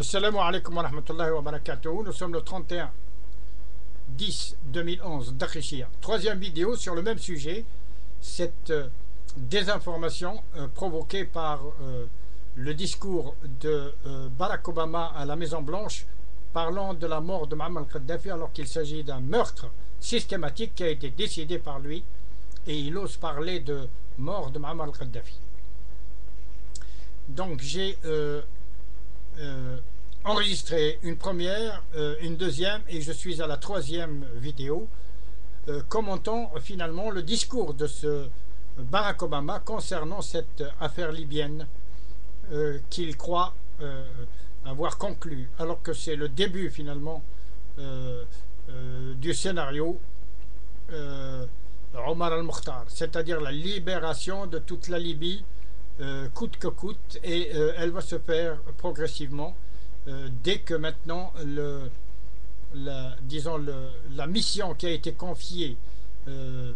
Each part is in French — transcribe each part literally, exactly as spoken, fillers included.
Assalamu alaikum wa rahmatullahi wa barakatuh. Nous sommes le trente et un dix deux mille onze d'Akhishia. Troisième vidéo sur le même sujet. Cette euh, désinformation euh, provoquée par euh, le discours de euh, Barack Obama à la Maison Blanche parlant de la mort de Mammar al-Kadhafi alors qu'il s'agit d'un meurtre systématique qui a été décidé par lui, et il ose parler de mort de Mammar al-Kadhafi. Donc j'ai euh, euh, enregistré une première, euh, une deuxième, et je suis à la troisième vidéo euh, commentant finalement le discours de ce Barack Obama concernant cette affaire libyenne euh, qu'il croit euh, avoir conclu, alors que c'est le début finalement euh, euh, du scénario euh, Omar al-Mokhtar, c'est-à-dire la libération de toute la Libye euh, coûte que coûte, et euh, elle va se faire progressivement euh, dès que maintenant le, la, disons le, la mission qui a été confiée euh,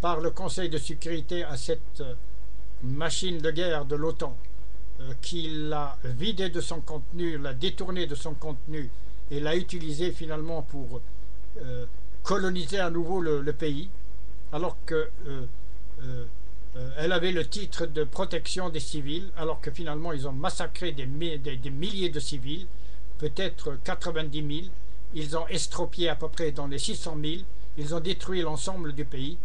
par le Conseil de sécurité à cette machine de guerre de l'OTAN, euh, qui l'a vidée de son contenu, l'a détournée de son contenu et l'a utilisée finalement pour euh, coloniser à nouveau le, le pays, alors que euh, euh, euh, elle avait le titre de protection des civils, alors que finalement ils ont massacré des, des, des milliers de civils, peut-être quatre-vingt-dix mille, ils ont estropié à peu près dans les six cent mille, ils ont détruit l'ensemble du pays,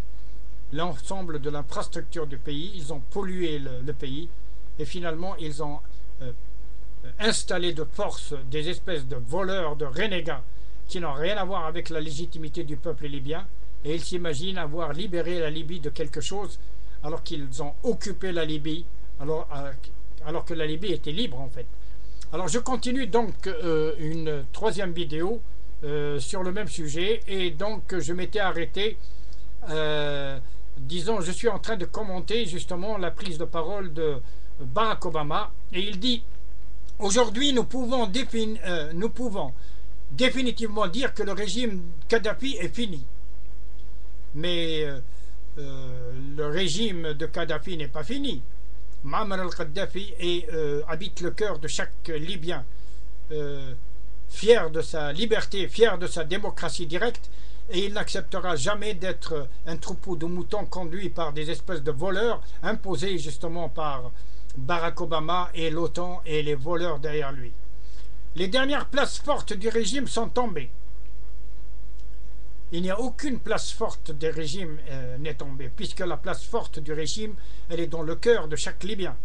l'ensemble de l'infrastructure du pays, ils ont pollué le, le pays, et finalement ils ont euh, installé de force des espèces de voleurs, de renégats, qui n'ont rien à voir avec la légitimité du peuple libyen, et ils s'imaginent avoir libéré la Libye de quelque chose alors qu'ils ont occupé la Libye, alors, alors que la Libye était libre en fait. Alors je continue donc euh, une troisième vidéo euh, sur le même sujet, et donc je m'étais arrêté, euh, disons je suis en train de commenter justement la prise de parole de Barack Obama, et il dit: aujourd'hui nous pouvons, défin euh, nous pouvons définitivement dire que le régime Kadhafi est fini. Mais euh, euh, le régime de Kadhafi n'est pas fini. Mammar al-Kadhafi euh, habite le cœur de chaque Libyen, euh, fier de sa liberté, fier de sa démocratie directe, et il n'acceptera jamais d'être un troupeau de moutons conduit par des espèces de voleurs imposés justement par Barack Obama et l'OTAN et les voleurs derrière lui. Les dernières places fortes du régime sont tombées. Il n'y a aucune place forte des régimes euh, n'est tombée, puisque la place forte du régime, elle est dans le cœur de chaque Libyen,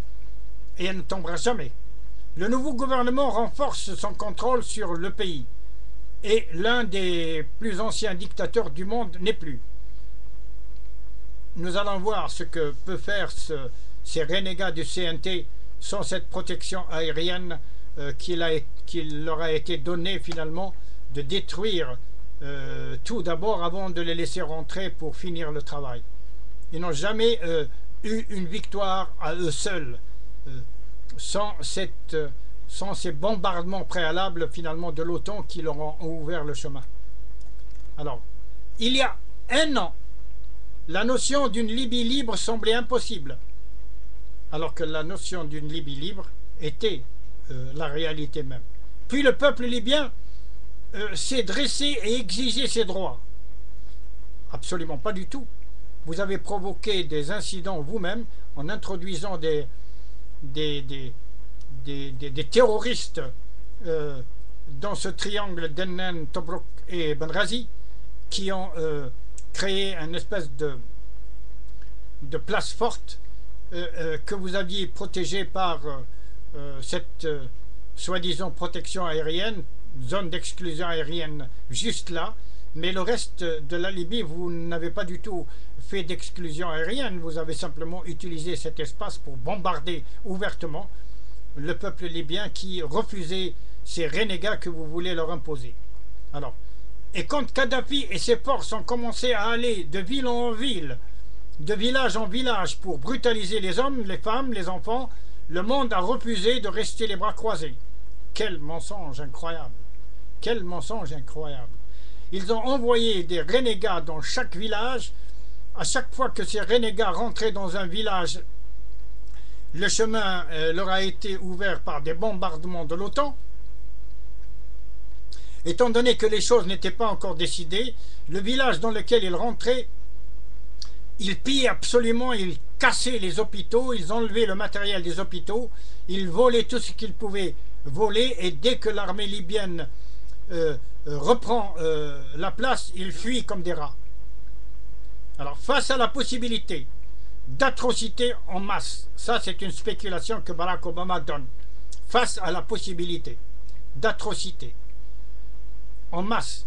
et elle ne tombera jamais. Le nouveau gouvernement renforce son contrôle sur le pays, et l'un des plus anciens dictateurs du monde n'est plus. Nous allons voir ce que peut faire ce, ces renégats du C N T sans cette protection aérienne euh, qu'il a, qu'il leur a été donnée finalement de détruire Euh, tout d'abord avant de les laisser rentrer pour finir le travail. Ils n'ont jamais euh, eu une victoire à eux seuls euh, sans, cette, euh, sans ces bombardements préalables finalement de l'OTAN qui leur ont ouvert le chemin. Alors, il y a un an, la notion d'une Libye libre semblait impossible, alors que la notion d'une Libye libre était euh, la réalité même. Puis le peuple libyen Euh, s'est dressé et exigé ses droits. Absolument pas du tout. Vous avez provoqué des incidents vous-même en introduisant des, des, des, des, des, des terroristes euh, dans ce triangle d'Ennen, Tobruk et Benghazi, qui ont euh, créé une espèce de, de place forte euh, euh, que vous aviez protégée par euh, cette euh, soi-disant protection aérienne, zone d'exclusion aérienne juste là, mais le reste de la Libye, vous n'avez pas du tout fait d'exclusion aérienne, vous avez simplement utilisé cet espace pour bombarder ouvertement le peuple libyen qui refusait ces renégats que vous voulez leur imposer. Alors, et quand Kadhafi et ses forces ont commencé à aller de ville en ville, de village en village pour brutaliser les hommes, les femmes, les enfants, le monde a refusé de rester les bras croisés. Quel mensonge incroyable! Quel mensonge incroyable! Ils ont envoyé des renégats dans chaque village. À chaque fois que ces renégats rentraient dans un village, le chemin euh, leur a été ouvert par des bombardements de l'OTAN. Étant donné que les choses n'étaient pas encore décidées, le village dans lequel il rentrait, il pillait absolument, il cassait les hôpitaux, ils enlevaient le matériel des hôpitaux, ils volaient tout ce qu'ils pouvaient voler, et dès que l'armée libyenne euh, reprend euh, la place, ils fuient comme des rats. Alors face à la possibilité d'atrocités en masse, ça c'est une spéculation que Barack Obama donne, face à la possibilité d'atrocités en masse,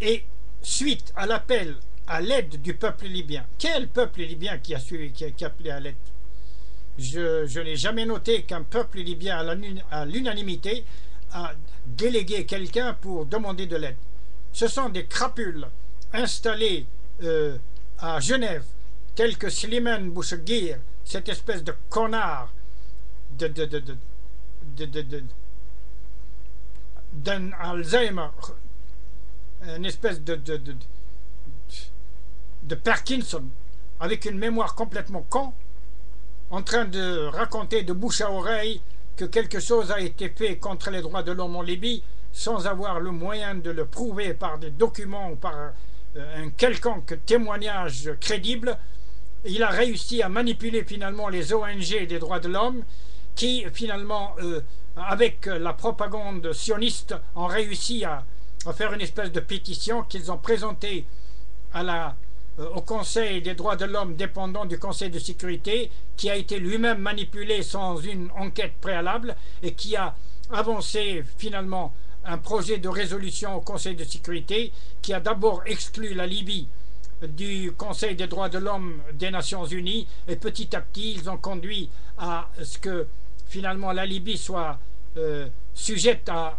et suite à l'appel à l'aide du peuple libyen. Quel peuple libyen qui a suivi, qui a, qui a appelé à l'aide? Je, je n'ai jamais noté qu'un peuple libyen à l'unanimité a délégué quelqu'un pour demander de l'aide. Ce sont des crapules installés euh, à Genève, tels que Slimane Bouchegir, cette espèce de connard de, de, de, de, de, de, de, d'un Alzheimer, une espèce de, de, de, de de Parkinson, avec une mémoire complètement con, en train de raconter de bouche à oreille que quelque chose a été fait contre les droits de l'homme en Libye, sans avoir le moyen de le prouver par des documents ou par un quelconque témoignage crédible. Il a réussi à manipuler finalement les O N G des droits de l'homme, qui finalement, euh, avec la propagande sioniste, ont réussi à, à faire une espèce de pétition qu'ils ont présentée à la... au Conseil des droits de l'homme dépendant du Conseil de sécurité, qui a été lui-même manipulé sans une enquête préalable et qui a avancé finalement un projet de résolution au Conseil de sécurité qui a d'abord exclu la Libye du Conseil des droits de l'homme des Nations Unies, et petit à petit ils ont conduit à ce que finalement la Libye soit euh, sujette à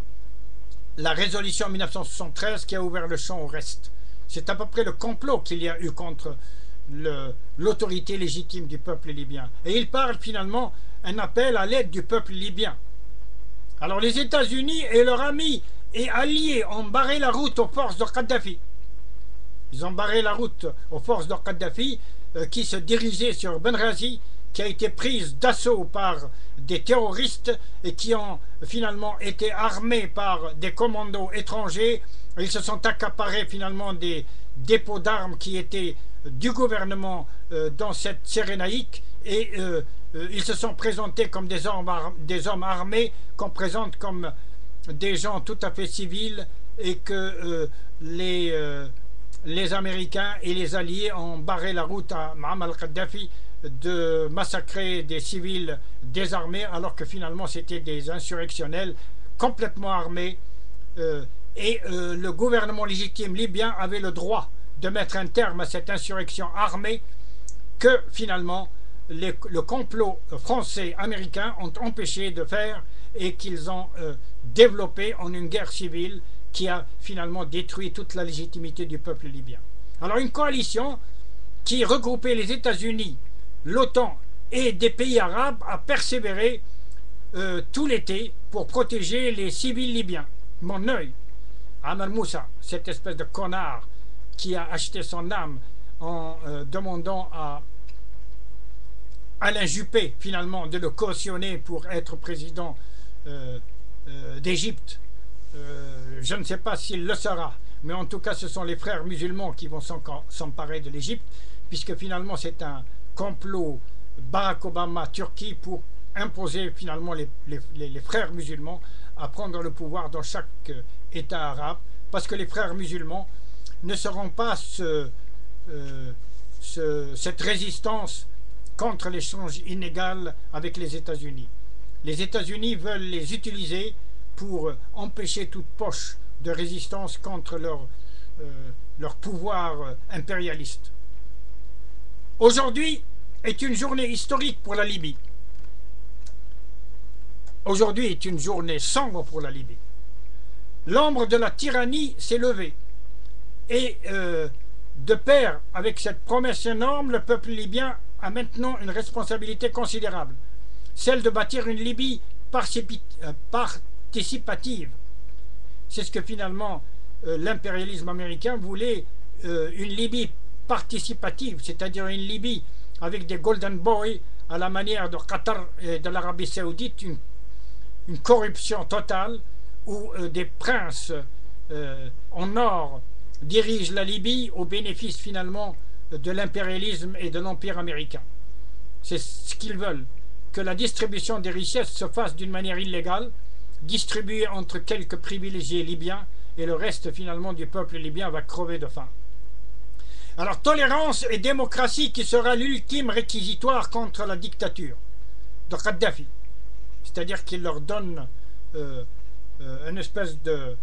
la résolution mille neuf cent soixante-treize qui a ouvert le champ au reste. C'est à peu près le complot qu'il y a eu contre l'autorité légitime du peuple libyen. Et il parle finalement d'un appel à l'aide du peuple libyen. Alors les États-Unis et leurs amis et alliés ont barré la route aux forces de Kadhafi. Ils ont barré la route aux forces de Kadhafi euh, qui se dirigeaient sur Benghazi, qui a été prise d'assaut par des terroristes et qui ont finalement été armés par des commandos étrangers. Ils se sont accaparés finalement des dépôts d'armes qui étaient du gouvernement euh, dans cette Cyrénaïque, et euh, euh, ils se sont présentés comme des hommes, des hommes armés qu'on présente comme des gens tout à fait civils, et que euh, les, euh, les Américains et les Alliés ont barré la route à Mammar al-Kadhafi de massacrer des civils désarmés, alors que finalement c'était des insurrectionnels complètement armés. euh, Et euh, le gouvernement légitime libyen avait le droit de mettre un terme à cette insurrection armée que finalement les, le complot français-américain ont empêché de faire, et qu'ils ont euh, développé en une guerre civile qui a finalement détruit toute la légitimité du peuple libyen. Alors une coalition qui regroupait les États-Unis, l'OTAN et des pays arabes a persévéré euh, tout l'été pour protéger les civils libyens. Mon œil, Amal Moussa, cette espèce de connard qui a acheté son âme en euh, demandant à Alain Juppé finalement de le cautionner pour être président euh, euh, d'Égypte. Euh, je ne sais pas s'il le sera, mais en tout cas ce sont les frères musulmans qui vont s'emparer de l'Égypte, puisque finalement c'est un complot Barack Obama-Turquie pour imposer finalement les, les, les, les frères musulmans à prendre le pouvoir dans chaque euh, État arabe, parce que les frères musulmans ne seront pas ce, euh, ce, cette résistance contre l'échange inégal avec les États-Unis. Les États-Unis veulent les utiliser pour empêcher toute poche de résistance contre leur, euh, leur pouvoir impérialiste. Aujourd'hui est une journée historique pour la Libye. Aujourd'hui est une journée sombre pour la Libye. L'ombre de la tyrannie s'est levée, et euh, de pair avec cette promesse énorme, le peuple libyen a maintenant une responsabilité considérable, celle de bâtir une Libye participative. C'est ce que finalement euh, l'impérialisme américain voulait, euh, une Libye participative, c'est-à-dire une Libye avec des golden boys à la manière de Qatar et de l'Arabie Saoudite, une, une corruption totale, où euh, des princes euh, en or dirige la Libye au bénéfice finalement de l'impérialisme et de l'empire américain. C'est ce qu'ils veulent, que la distribution des richesses se fasse d'une manière illégale, distribuée entre quelques privilégiés libyens, et le reste finalement du peuple libyen va crever de faim. Alors tolérance et démocratie qui sera l'ultime réquisitoire contre la dictature de Kadhafi. C'est-à-dire qu'il leur donne euh, euh, une espèce de,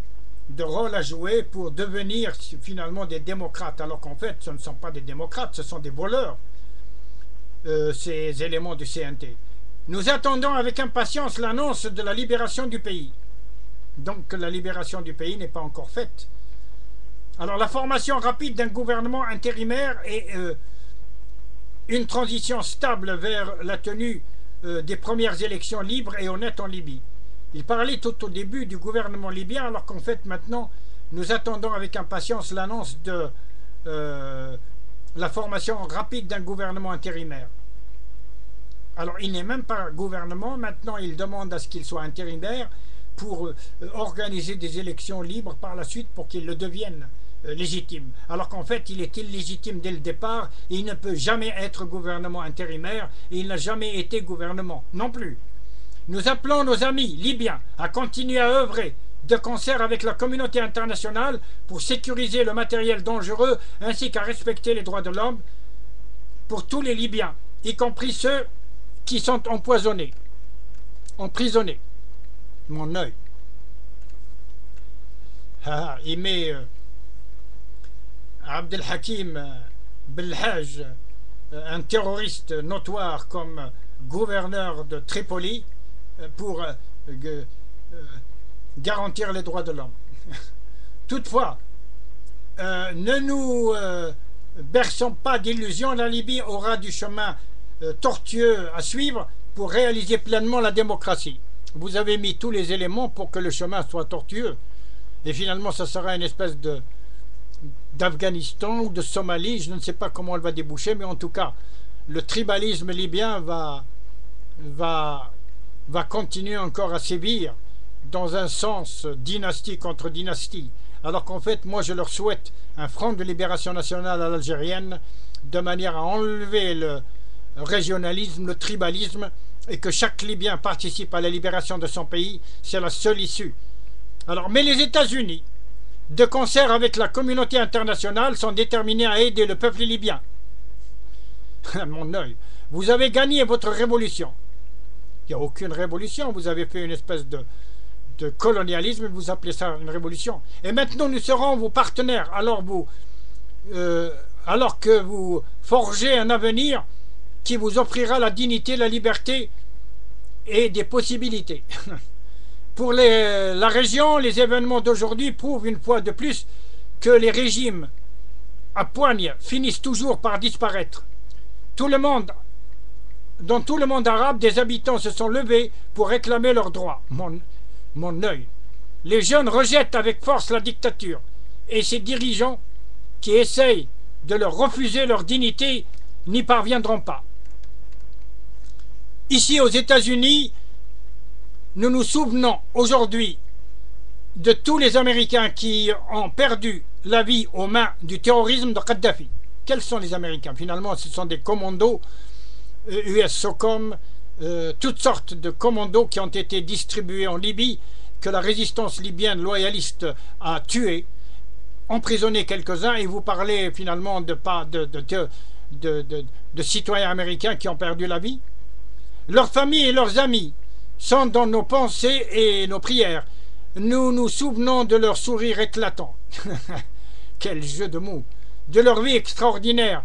de rôle à jouer pour devenir finalement des démocrates, alors qu'en fait ce ne sont pas des démocrates, ce sont des voleurs, euh, ces éléments du C N T. Nous attendons avec impatience l'annonce de la libération du pays. Donc la libération du pays n'est pas encore faite. Alors la formation rapide d'un gouvernement intérimaire et euh, une transition stable vers la tenue euh, des premières élections libres et honnêtes en Libye. Il parlait tout au début du gouvernement libyen, alors qu'en fait maintenant nous attendons avec impatience l'annonce de euh, la formation rapide d'un gouvernement intérimaire. Alors il n'est même pas gouvernement, maintenant il demande à ce qu'il soit intérimaire, pour euh, organiser des élections libres par la suite pour qu'ils le deviennent euh, légitime. Alors qu'en fait, il est illégitime dès le départ, et il ne peut jamais être gouvernement intérimaire, et il n'a jamais été gouvernement non plus. Nous appelons nos amis libyens à continuer à œuvrer de concert avec la communauté internationale pour sécuriser le matériel dangereux ainsi qu'à respecter les droits de l'homme pour tous les Libyens, y compris ceux qui sont empoisonnés, emprisonnés. Mon œil. Ah, il met euh, Abdelhakim euh, Belhaj, euh, un terroriste notoire, comme euh, gouverneur de Tripoli euh, pour euh, euh, garantir les droits de l'homme. Toutefois, euh, ne nous euh, berçons pas d'illusions, la Libye aura du chemin euh, tortueux à suivre pour réaliser pleinement la démocratie. Vous avez mis tous les éléments pour que le chemin soit tortueux. Et finalement, ça sera une espèce de d'Afghanistan ou de Somalie. Je ne sais pas comment elle va déboucher, mais en tout cas, le tribalisme libyen va, va, va continuer encore à sévir dans un sens dynastie contre dynastie. Alors qu'en fait, moi, je leur souhaite un front de libération nationale à l'algérienne de manière à enlever le régionalisme, le tribalisme, et que chaque Libyen participe à la libération de son pays, c'est la seule issue. Alors, mais les États-Unis, de concert avec la communauté internationale, sont déterminés à aider le peuple libyen. Mon œil, vous avez gagné votre révolution. Il n'y a aucune révolution, vous avez fait une espèce de, de colonialisme, vous appelez ça une révolution. Et maintenant, nous serons vos partenaires, alors, vous, euh, alors que vous forgez un avenir qui vous offrira la dignité, la liberté et des possibilités. Pour les, la région, les événements d'aujourd'hui prouvent une fois de plus que les régimes à poigne finissent toujours par disparaître. Tout le monde, dans tout le monde arabe, des habitants se sont levés pour réclamer leurs droits. Mon, mon œil. Les jeunes rejettent avec force la dictature et ses dirigeants qui essayent de leur refuser leur dignité n'y parviendront pas. Ici aux États-Unis, nous nous souvenons aujourd'hui de tous les Américains qui ont perdu la vie aux mains du terrorisme de Kadhafi. Quels sont les Américains? Finalement, ce sont des commandos, U S SOCOM, euh, toutes sortes de commandos qui ont été distribués en Libye, que la résistance libyenne loyaliste a tués, emprisonné quelques-uns, et vous parlez finalement de pas de... de, de De, de, de citoyens américains qui ont perdu la vie. Leurs familles et leurs amis sont dans nos pensées et nos prières. Nous nous souvenons de leur sourire éclatant. Quel jeu de mots. De leur vie extraordinaire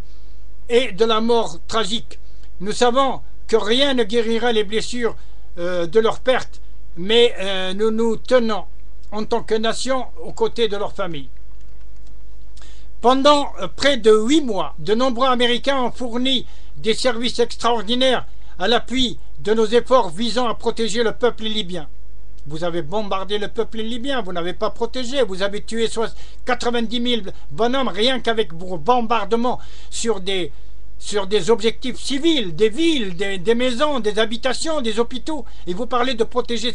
et de la mort tragique. Nous savons que rien ne guérira les blessures euh, de leur perte, mais euh, nous nous tenons en tant que nation aux côtés de leur famille. Pendant près de huit mois, de nombreux Américains ont fourni des services extraordinaires à l'appui de nos efforts visant à protéger le peuple libyen. Vous avez bombardé le peuple libyen, vous n'avez pas protégé, vous avez tué quatre-vingt-dix mille bonhommes rien qu'avec vos bombardements sur des, sur des objectifs civils, des villes, des, des maisons, des habitations, des hôpitaux, et vous parlez de protéger...